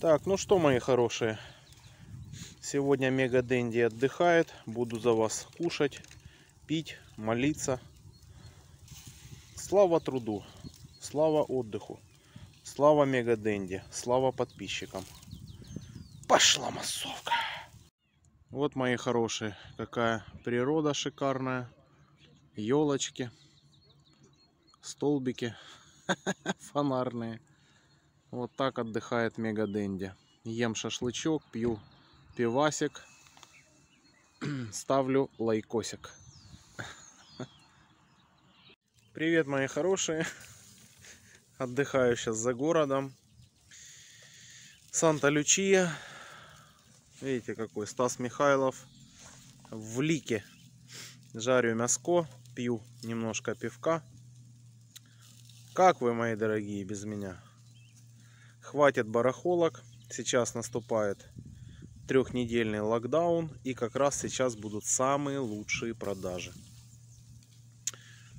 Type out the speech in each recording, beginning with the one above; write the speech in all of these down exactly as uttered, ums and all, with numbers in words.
Так, ну что, мои хорошие, сегодня Мега Дэнди отдыхает. Буду за вас кушать, пить, молиться. Слава труду, слава отдыху, слава Мега Дэнди, слава подписчикам. Пошла массовка! Вот, мои хорошие, какая природа шикарная. Елочки, столбики фонарные. Вот так отдыхает Мега Дэнди. Ем шашлычок, пью пивасик, ставлю лайкосик. Привет, мои хорошие. Отдыхаю сейчас за городом. Санта-Лючия. Видите, какой Стас Михайлов в лике. Жарю мяско, пью немножко пивка. Как вы, мои дорогие, без меня? Хватит барахолок, сейчас наступает трехнедельный локдаун, и как раз сейчас будут самые лучшие продажи.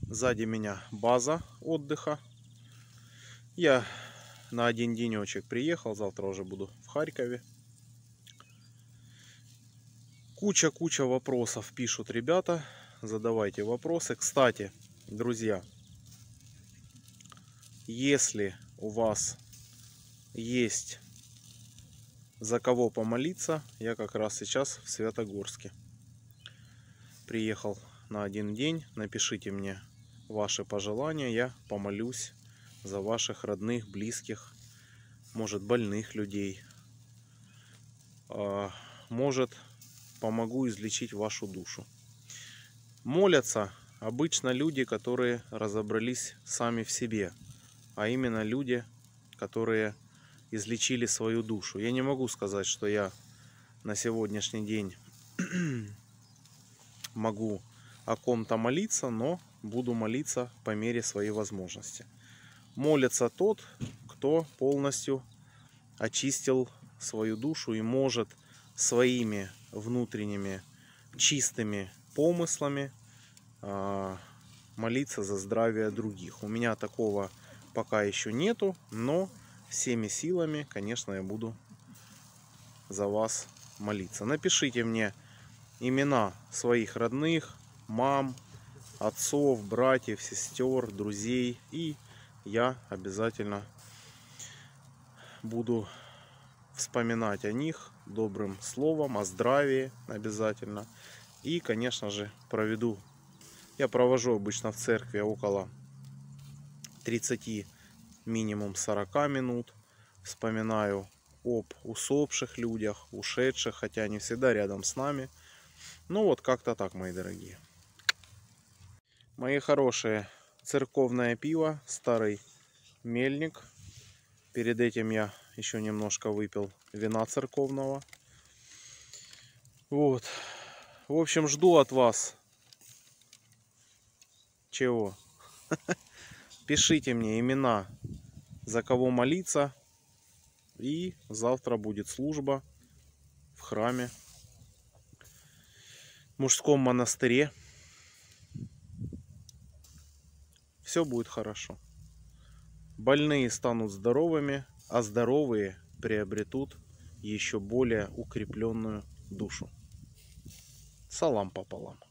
Сзади меня база отдыха. Я на один денечек приехал, завтра уже буду в Харькове. Куча-куча вопросов пишут ребята, задавайте вопросы. Кстати, друзья, если у вас есть за кого помолиться, я как раз сейчас в Святогорске приехал на один день. Напишите мне ваши пожелания, я помолюсь за ваших родных, близких, может, больных людей, может, помогу излечить вашу душу. Молятся обычно люди, которые разобрались сами в себе, а именно люди, которые излечили свою душу. Я не могу сказать, что я на сегодняшний день могу о ком-то молиться, но буду молиться по мере своей возможности. Молится тот, кто полностью очистил свою душу и может своими внутренними чистыми помыслами молиться за здравие других. У меня такого пока еще нету, но всеми силами, конечно, я буду за вас молиться. Напишите мне имена своих родных, мам, отцов, братьев, сестер, друзей, и я обязательно буду вспоминать о них добрым словом, о здравии обязательно. И, конечно же, проведу. Я провожу обычно в церкви около тридцати, минимум сорока минут. Вспоминаю об усопших людях, ушедших, хотя они всегда рядом с нами. Ну вот как-то так, мои дорогие. Мои хорошие, церковное пиво, старый мельник. Перед этим я еще немножко выпил вина церковного. Вот. В общем, жду от вас. Чего? Пишите мне имена, за кого молиться. И завтра будет служба в храме, в мужском монастыре. Все будет хорошо. Больные станут здоровыми, а здоровые приобретут еще более укрепленную душу. Салам пополам.